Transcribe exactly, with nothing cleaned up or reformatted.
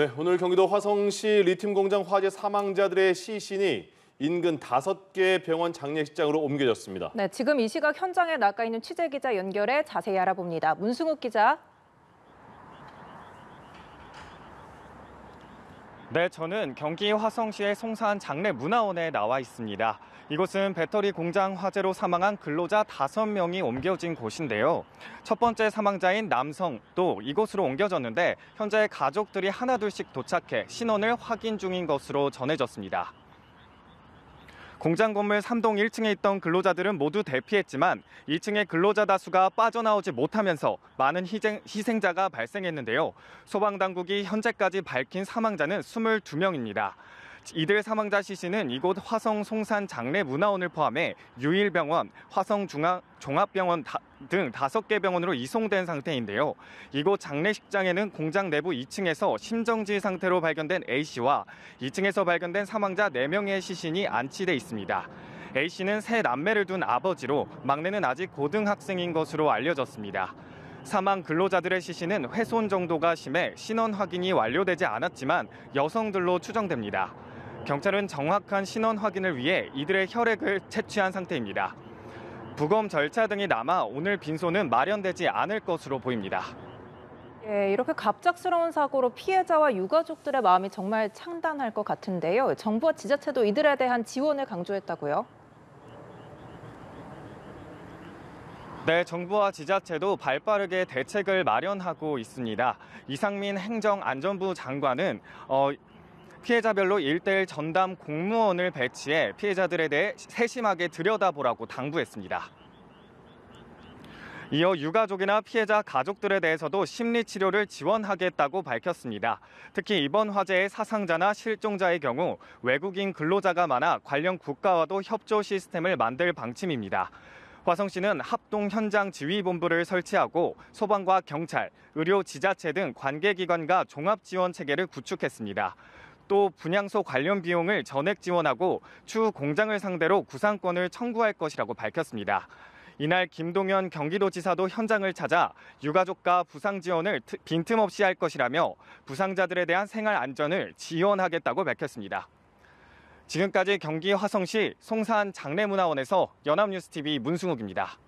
네, 오늘 경기도 화성시 리튬 공장 화재 사망자들의 시신이 인근 다섯 개 병원 장례식장으로 옮겨졌습니다. 네, 지금 이 시각 현장에 나가 있는 취재 기자 연결해 자세히 알아봅니다. 문승욱 기자. 네, 저는 경기 화성시의 송산 장례문화원에 나와 있습니다. 이곳은 배터리 공장 화재로 사망한 근로자 다섯 명이 옮겨진 곳인데요. 첫 번째 사망자인 남성도 이곳으로 옮겨졌는데 현재 가족들이 하나둘씩 도착해 신원을 확인 중인 것으로 전해졌습니다. 공장 건물 삼동 일층에 있던 근로자들은 모두 대피했지만 이층의 근로자 다수가 빠져나오지 못하면서 많은 희생, 희생자가 발생했는데요. 소방당국이 현재까지 밝힌 사망자는 이십이 명입니다. 이들 사망자 시신은 이곳 화성 송산 장례문화원을 포함해 유일병원, 화성 중앙 종합병원 다, 등 다섯 개 병원으로 이송된 상태인데요. 이곳 장례식장에는 공장 내부 이층에서 심정지 상태로 발견된 A씨와 이층에서 발견된 사망자 네 명의 시신이 안치돼 있습니다. A씨는 세 남매를 둔 아버지로 막내는 아직 고등학생인 것으로 알려졌습니다. 사망 근로자들의 시신은 훼손 정도가 심해 신원 확인이 완료되지 않았지만 여성들로 추정됩니다. 경찰은 정확한 신원 확인을 위해 이들의 혈액을 채취한 상태입니다. 부검 절차 등이 남아 오늘 빈소는 마련되지 않을 것으로 보입니다. 예, 이렇게 갑작스러운 사고로 피해자와 유가족들의 마음이 정말 창단할 것 같은데요. 정부와 지자체도 이들에 대한 지원을 강조했다고요? 네, 정부와 지자체도 발빠르게 대책을 마련하고 있습니다. 이상민 행정안전부 장관은 어, 피해자별로 일대일 전담 공무원을 배치해 피해자들에 대해 세심하게 들여다보라고 당부했습니다. 이어 유가족이나 피해자 가족들에 대해서도 심리치료를 지원하겠다고 밝혔습니다. 특히 이번 화재의 사상자나 실종자의 경우 외국인 근로자가 많아 관련 국가와도 협조 시스템을 만들 방침입니다. 화성시는 합동현장지휘본부를 설치하고 소방과 경찰, 의료 지자체 등 관계기관과 종합지원체계를 구축했습니다. 또 분양소 관련 비용을 전액 지원하고 추후 공장을 상대로 구상권을 청구할 것이라고 밝혔습니다. 이날 김동연 경기도지사도 현장을 찾아 유가족과 부상 지원을 빈틈없이 할 것이라며 부상자들에 대한 생활 안전을 지원하겠다고 밝혔습니다. 지금까지 경기 화성시 송산 장례문화원에서 연합뉴스티비 문승욱입니다.